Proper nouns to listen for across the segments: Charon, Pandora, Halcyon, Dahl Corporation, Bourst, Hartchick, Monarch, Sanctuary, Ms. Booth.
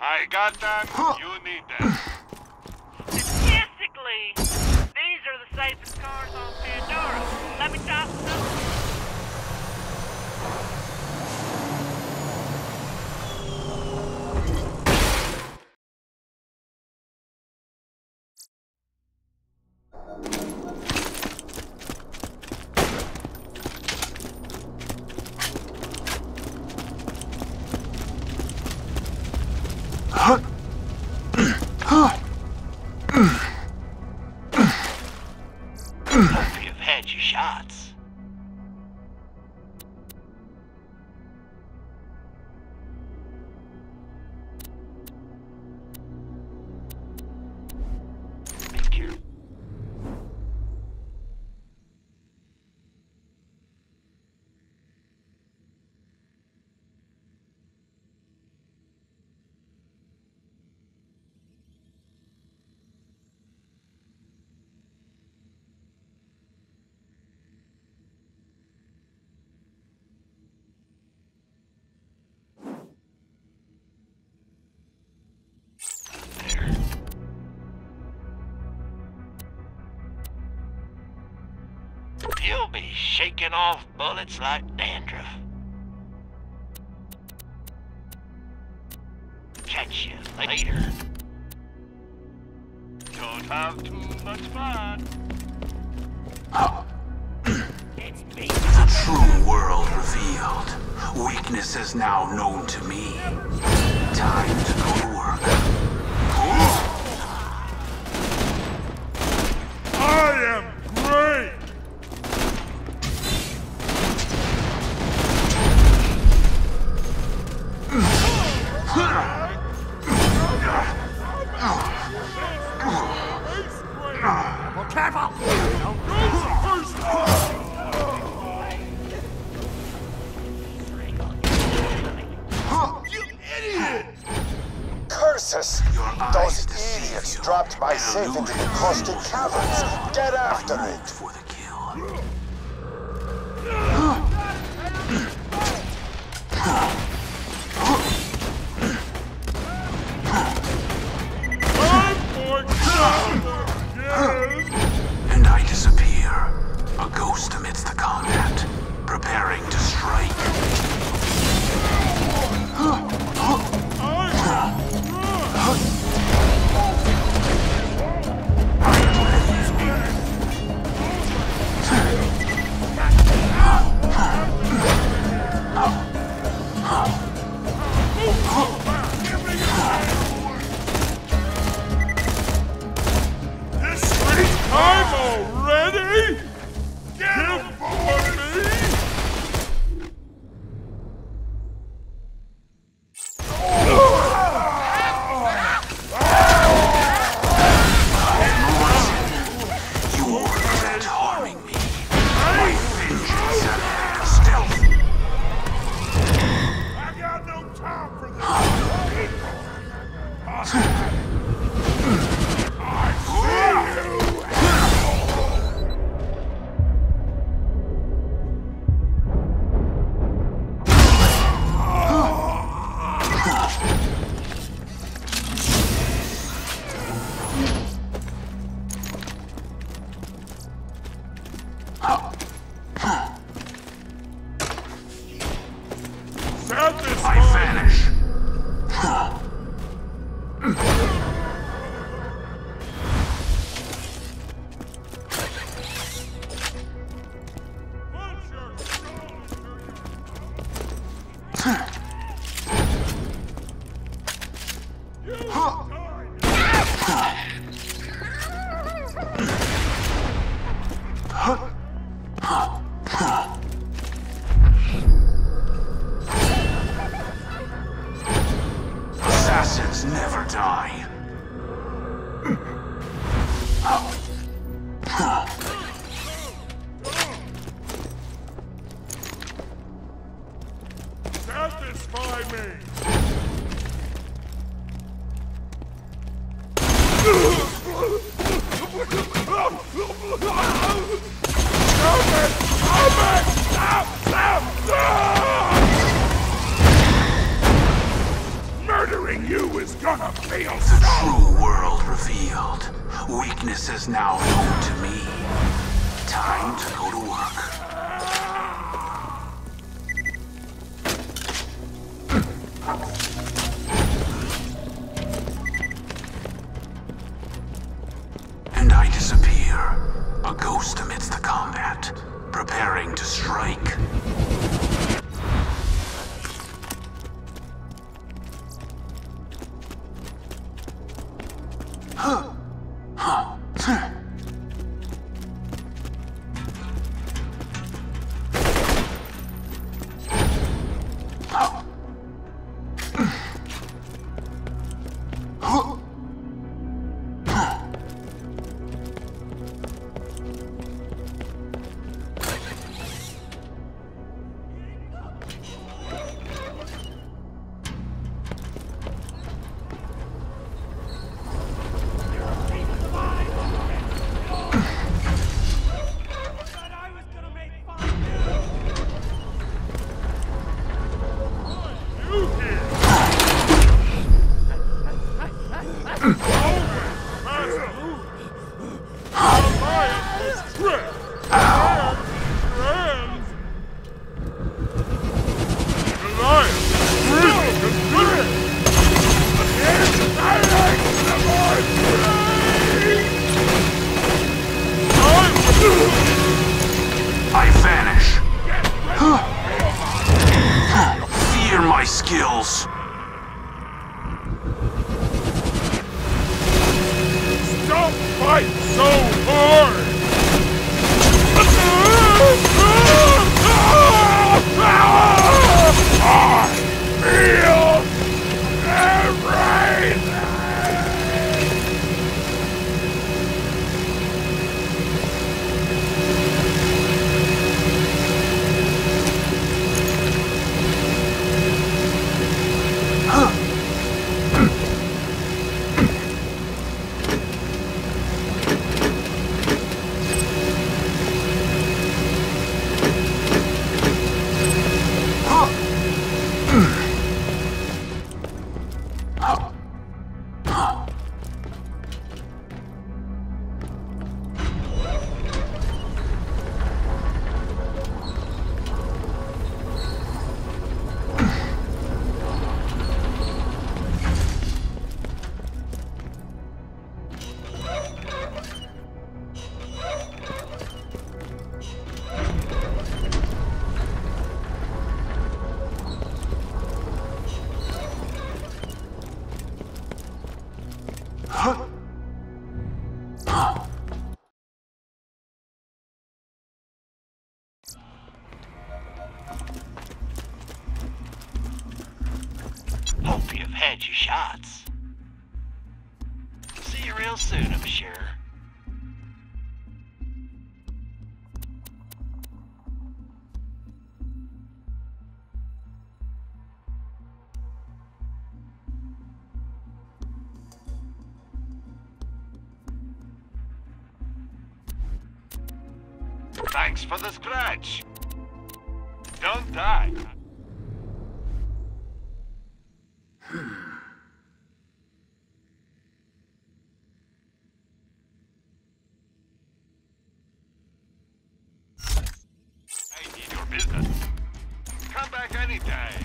I got them. You need them. Statistically, these are the safest cars on Pandora. Let me talk to them. Hope you've had your shots. Thank you. You'll be shaking off bullets like dandruff. Catch you later. Don't have too much fun. It's me. The true world revealed. Weakness is now known to me. Time to go to work. I am great! Dropped my safe into the caustic caverns. Get after it! For the kill. And I disappear, a ghost amidst the combat, preparing to strike. Assassins never die. Satisfy me. You with is gonna feel so. The true world revealed. Weakness is now known to me. Time to go to work. Thanks for the scratch. Don't die. I need your business. Come back anytime.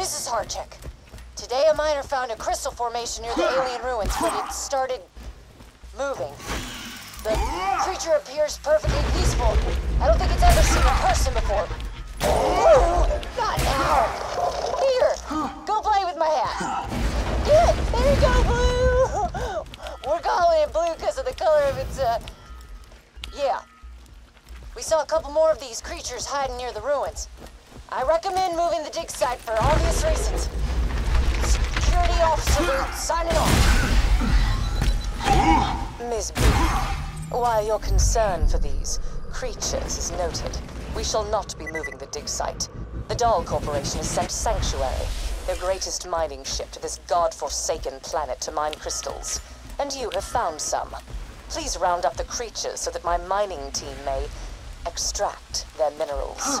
Mrs. Hartchick, today a miner found a crystal formation near the alien ruins, but it started moving. The creature appears perfectly peaceful. I don't think it's ever seen a person before. Ooh, not now! Here, go play with my hat. Good, there you go, Blue! We're calling it Blue because of the color of its, yeah. We saw a couple more of these creatures hiding near the ruins. I recommend moving the dig site for obvious reasons. Security officer Booth, signing off. Ms. Booth, while your concern for these creatures is noted, we shall not be moving the dig site. The Dahl Corporation has sent Sanctuary, their greatest mining ship, to this godforsaken planet to mine crystals. And you have found some. Please round up the creatures so that my mining team may extract their minerals.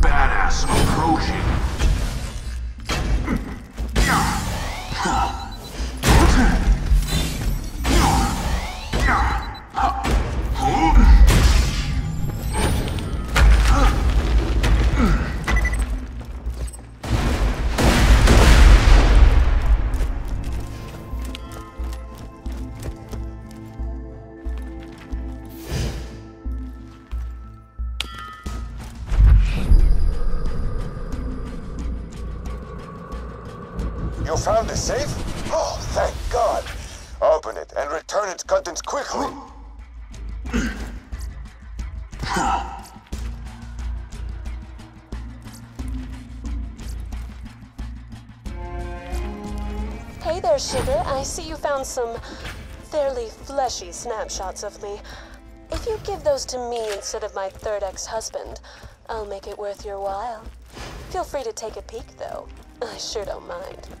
Badass approaching. Found the safe? Oh, thank God! Open it and return its contents quickly! Hey there, Sugar. I see you found some fairly fleshy snapshots of me. If you give those to me instead of my third ex-husband, I'll make it worth your while. Feel free to take a peek, though. I sure don't mind.